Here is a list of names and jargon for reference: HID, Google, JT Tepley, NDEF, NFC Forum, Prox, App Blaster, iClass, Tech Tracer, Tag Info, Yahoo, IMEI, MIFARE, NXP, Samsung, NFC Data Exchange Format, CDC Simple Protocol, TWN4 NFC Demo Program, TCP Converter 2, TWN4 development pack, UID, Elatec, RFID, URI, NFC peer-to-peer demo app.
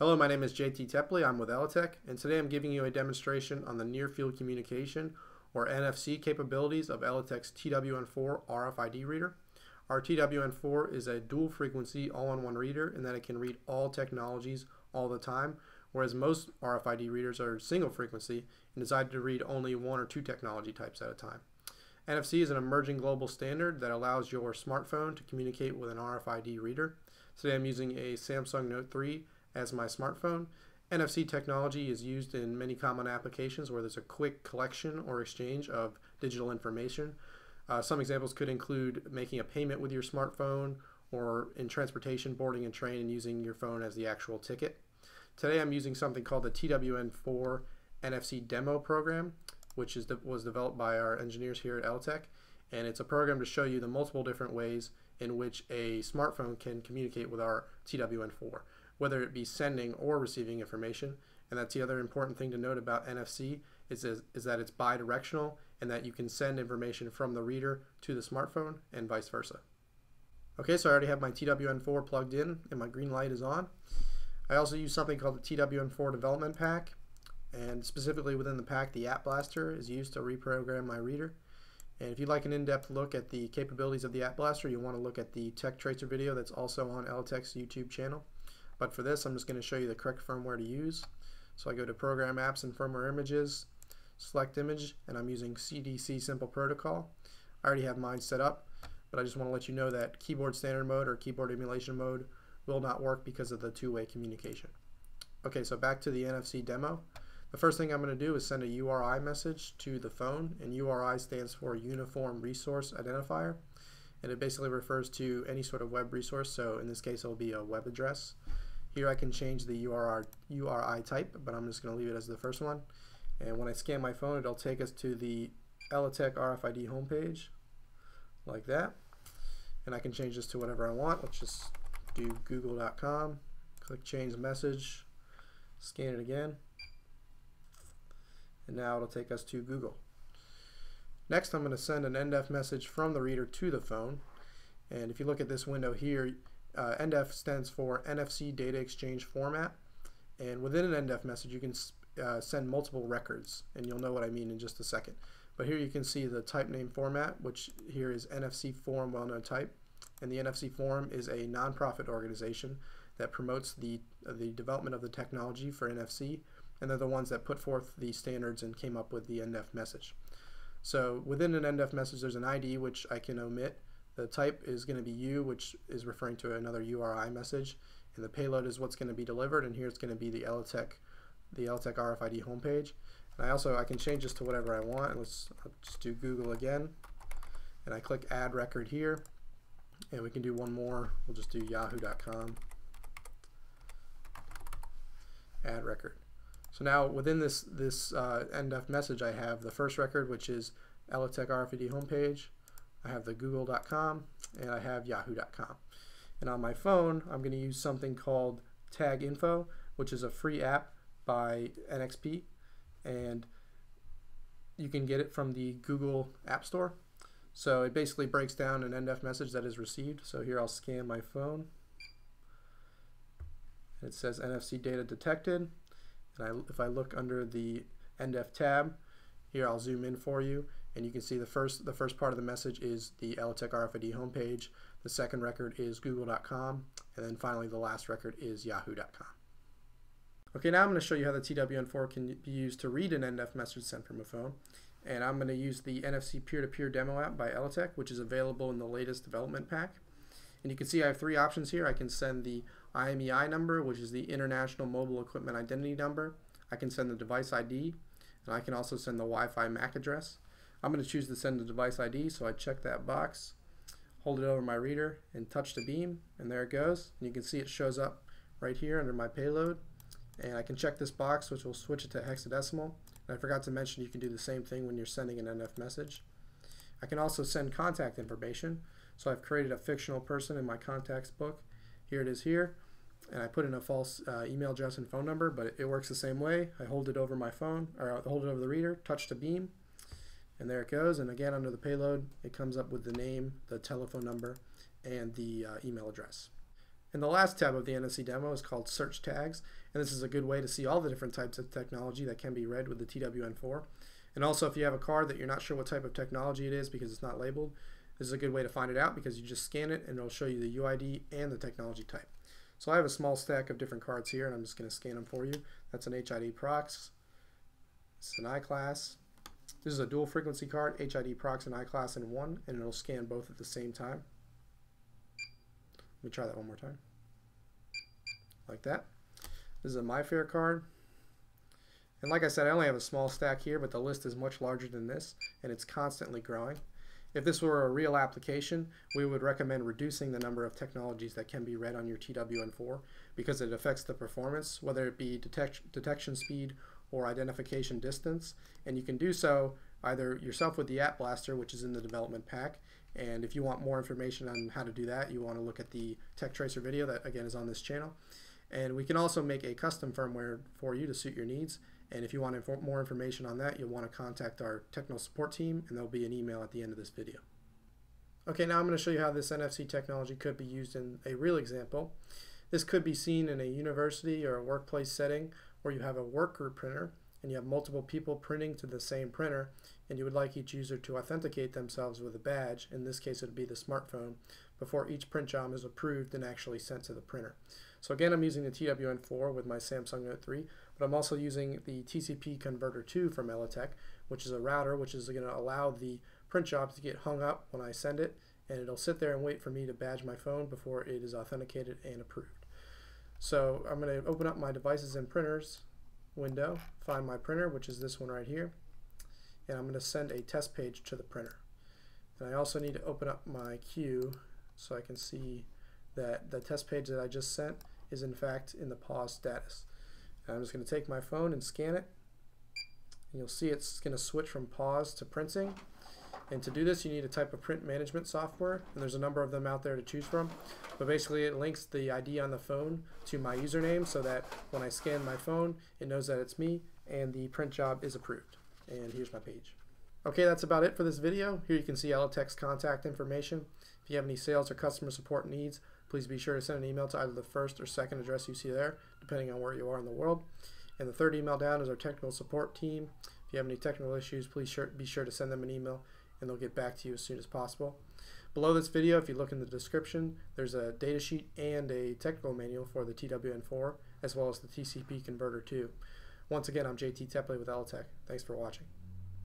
Hello, my name is JT Tepley, I'm with Elatec, and today I'm giving you a demonstration on the near-field communication, or NFC, capabilities of Elatec's TWN4 RFID reader. Our TWN4 is a dual-frequency, all-in-one reader in that it can read all technologies all the time, whereas most RFID readers are single-frequency and designed to read only one or two technology types at a time. NFC is an emerging global standard that allows your smartphone to communicate with an RFID reader. Today I'm using a Samsung Note 3 as my smartphone. NFC technology is used in many common applications where there's a quick collection or exchange of digital information. Some examples could include making a payment with your smartphone, or in transportation, boarding a train and using your phone as the actual ticket. Today I'm using something called the TWN4 NFC Demo Program, which was developed by our engineers here at Elatec, and it's a program to show you the multiple different ways in which a smartphone can communicate with our TWN4. Whether it be sending or receiving information. And that's the other important thing to note about NFC is that it's bidirectional, and that you can send information from the reader to the smartphone and vice versa. Okay, so I already have my TWN4 plugged in and my green light is on. I also use something called the TWN4 development pack, and specifically within the pack the App Blaster is used to reprogram my reader. And if you'd like an in-depth look at the capabilities of the App Blaster, you'll want to look at the Tech Tracer video that's also on Elatec's YouTube channel. But for this, I'm just going to show you the correct firmware to use. So I go to Program Apps and Firmware Images, select Image, and I'm using CDC Simple Protocol. I already have mine set up, but I just want to let you know that keyboard standard mode or keyboard emulation mode will not work because of the two-way communication. Okay, so back to the NFC demo. The first thing I'm going to do is send a URI message to the phone, and URI stands for Uniform Resource Identifier, and it basically refers to any sort of web resource, so in this case it will be a web address. Here I can change the URI type, but I'm just going to leave it as the first one. And when I scan my phone, it'll take us to the Elatec RFID homepage, like that. And I can change this to whatever I want. Let's just do google.com, click change message, scan it again. And now it'll take us to Google. Next, I'm going to send an NDEF message from the reader to the phone. And if you look at this window here, NDEF stands for NFC Data Exchange Format, and within an NDEF message you can send multiple records, and you'll know what I mean in just a second. But here you can see the type name format, which here is NFC Forum, well-known type, and the NFC Forum is a nonprofit organization that promotes the development of the technology for NFC, and they're the ones that put forth the standards and came up with the NDEF message. So within an NDEF message there's an ID, which I can omit. The type is going to be U, which is referring to another URI message, and the payload is what's going to be delivered, and here it's going to be the Elatec RFID homepage. And I can change this to whatever I want, and I'll just do Google again, and I click Add Record here, and we can do one more. We'll just do yahoo.com, Add Record. So now within this NDEF message I have the first record, which is Elatec RFID homepage. I have the google.com, and I have yahoo.com. And on my phone, I'm going to use something called Tag Info, which is a free app by NXP, and you can get it from the Google App Store. So it basically breaks down an NDEF message that is received. So here I'll scan my phone. It says NFC data detected, and if I look under the NDEF tab, here I'll zoom in for you. And you can see the first part of the message is the Elatec RFID homepage, the second record is google.com, and then finally the last record is yahoo.com. Okay, now I'm going to show you how the TWN4 can be used to read an NDEF message sent from a phone. And I'm going to use the NFC peer-to-peer demo app by Elatec, which is available in the latest development pack. And you can see I have three options here. I can send the IMEI number, which is the International Mobile Equipment Identity number. I can send the device ID, and I can also send the Wi-Fi MAC address. I'm going to choose to send the device ID, so I check that box, hold it over my reader, and touch the beam, and there it goes. And you can see it shows up right here under my payload. And I can check this box, which will switch it to hexadecimal. And I forgot to mention you can do the same thing when you're sending an NF message. I can also send contact information. So I've created a fictional person in my contacts book. Here it is here. And I put in a false email address and phone number, but it works the same way. I hold it over my phone, or I hold it over the reader, touch the beam, and there it goes. And again, under the payload, it comes up with the name, the telephone number, and the email address. And the last tab of the NFC demo is called Search Tags, and this is a good way to see all the different types of technology that can be read with the TWN4. And also, if you have a card that you're not sure what type of technology it is because it's not labeled, this is a good way to find it out because you just scan it and it'll show you the UID and the technology type. So I have a small stack of different cards here, and I'm just going to scan them for you. That's an HID Prox, it's an iClass. This is a dual frequency card, HID Prox and iClass in one, and it'll scan both at the same time. Let me try that one more time, like that. This is a MIFARE card. And like I said, I only have a small stack here, but the list is much larger than this, and it's constantly growing. If this were a real application, we would recommend reducing the number of technologies that can be read on your TWN4 because it affects the performance, whether it be detection speed or identification distance. And you can do so either yourself with the App Blaster, which is in the development pack. And if you want more information on how to do that, you want to look at the Tech Tracer video that, again, is on this channel. And we can also make a custom firmware for you to suit your needs. And if you want more information on that, you'll want to contact our technical support team, and there'll be an email at the end of this video. Okay, now I'm going to show you how this NFC technology could be used in a real example. This could be seen in a university or a workplace setting where you have a work group printer and you have multiple people printing to the same printer, and you would like each user to authenticate themselves with a badge. In this case, it would be the smartphone, before each print job is approved and actually sent to the printer. So again, I'm using the TWN4 with my Samsung Note 3, but I'm also using the TCP Converter 2 from Elatec, which is a router which is going to allow the print job to get hung up when I send it, and it'll sit there and wait for me to badge my phone before it is authenticated and approved. So I'm going to open up my devices and printers window, find my printer, which is this one right here, and I'm going to send a test page to the printer. And I also need to open up my queue so I can see that the test page that I just sent is in fact in the pause status. And I'm just going to take my phone and scan it, and you'll see it's going to switch from pause to printing. And to do this, you need a type of print management software, and there's a number of them out there to choose from. But basically, it links the ID on the phone to my username so that when I scan my phone, it knows that it's me and the print job is approved. And here's my page. Okay, that's about it for this video. Here you can see Elatec's contact information. If you have any sales or customer support needs, please be sure to send an email to either the first or second address you see there, depending on where you are in the world. And the third email down is our technical support team. If you have any technical issues, please be sure to send them an email, and they'll get back to you as soon as possible. Below this video, if you look in the description, there's a datasheet and a technical manual for the TWN4, as well as the TCP Converter 2. Once again, I'm JT Tepley with Elatec. Thanks for watching.